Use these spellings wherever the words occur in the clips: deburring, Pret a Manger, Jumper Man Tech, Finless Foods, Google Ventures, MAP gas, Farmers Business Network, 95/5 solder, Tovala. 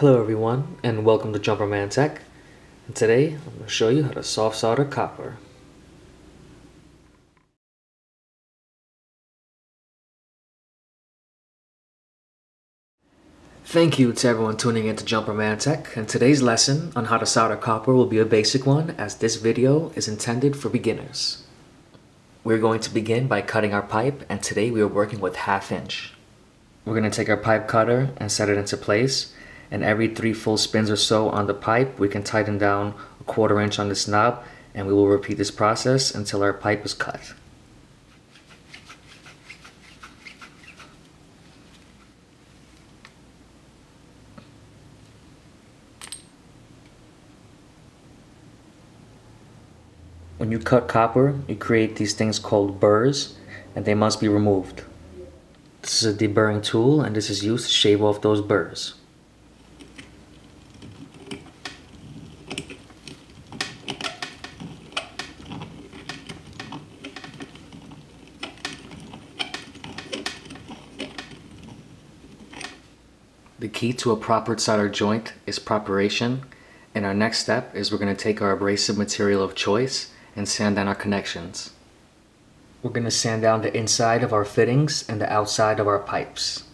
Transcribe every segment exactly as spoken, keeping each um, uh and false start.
Hello everyone, and welcome to Jumper Man Tech, and today I'm going to show you how to soft solder copper. Thank you to everyone tuning in to Jumper Man Tech, and today's lesson on how to solder copper will be a basic one, as this video is intended for beginners. We're going to begin by cutting our pipe, and today we are working with half inch. We're going to take our pipe cutter and set it into place. And every three full spins or so on the pipe, we can tighten down a quarter inch on this knob, and we will repeat this process until our pipe is cut. When you cut copper, you create these things called burrs, and they must be removed. This is a deburring tool, and this is used to shave off those burrs. The key to a proper solder joint is preparation, and our next step is we're going to take our abrasive material of choice and sand down our connections. We're going to sand down the inside of our fittings and the outside of our pipes.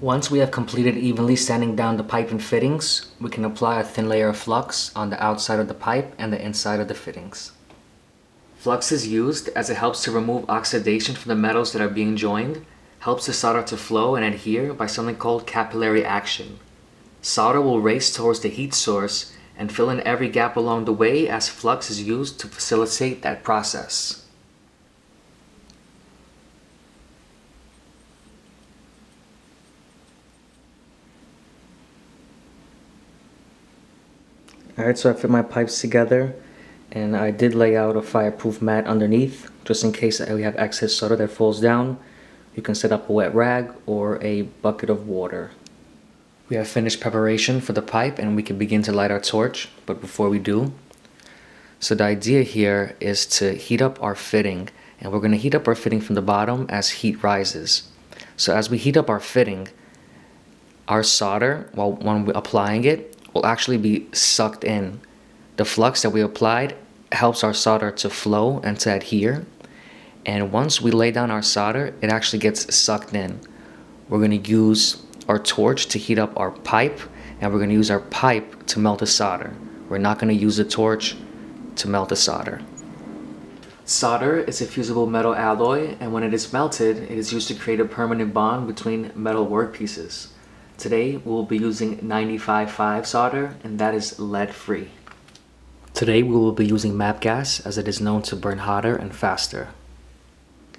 Once we have completed evenly sanding down the pipe and fittings, we can apply a thin layer of flux on the outside of the pipe and the inside of the fittings. Flux is used as it helps to remove oxidation from the metals that are being joined, helps the solder to flow and adhere by something called capillary action. Solder will race towards the heat source and fill in every gap along the way as flux is used to facilitate that process. Alright, so I fit my pipes together, and I did lay out a fireproof mat underneath just in case I have excess solder that falls down. You can set up a wet rag or a bucket of water. We have finished preparation for the pipe, and we can begin to light our torch, but before we do, so the idea here is to heat up our fitting, and we're going to heat up our fitting from the bottom as heat rises. So as we heat up our fitting, our solder, while when we're applying it, will actually be sucked in. The flux that we applied helps our solder to flow and to adhere, and once we lay down our solder, it actually gets sucked in. We're going to use our torch to heat up our pipe, and we're going to use our pipe to melt the solder. We're not going to use the torch to melt the solder. Solder is a fusible metal alloy, and when it is melted, it is used to create a permanent bond between metal workpieces. Today, we'll be using ninety-five five solder, and that is lead-free. Today, we will be using MAP gas, as it is known to burn hotter and faster.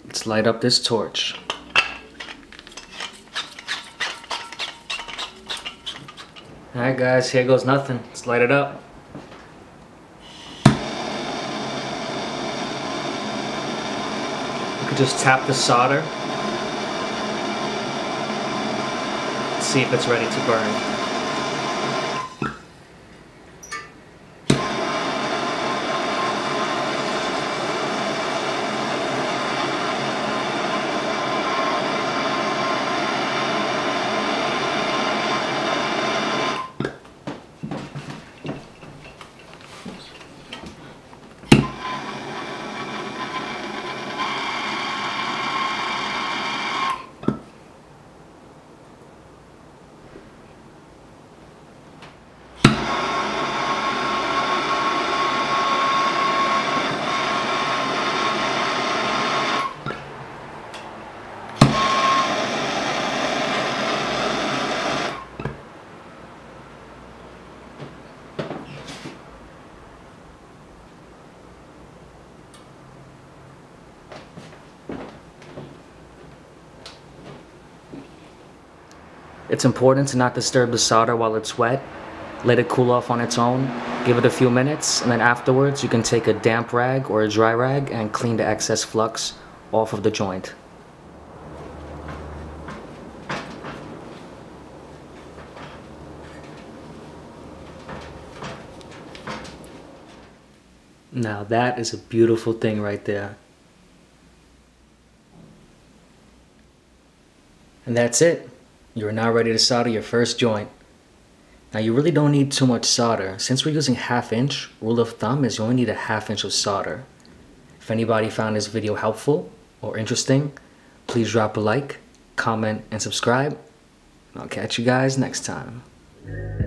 Let's light up this torch. Alright guys, here goes nothing. Let's light it up. You can just tap the solder. See if it's ready to burn. It's important to not disturb the solder while it's wet. Let it cool off on its own, give it a few minutes, and then afterwards you can take a damp rag or a dry rag and clean the excess flux off of the joint. Now that is a beautiful thing right there. And that's it. You are now ready to solder your first joint. Now you really don't need too much solder. Since we're using half inch, rule of thumb is you only need a half inch of solder. If anybody found this video helpful or interesting, please drop a like, comment, and subscribe. I'll catch you guys next time.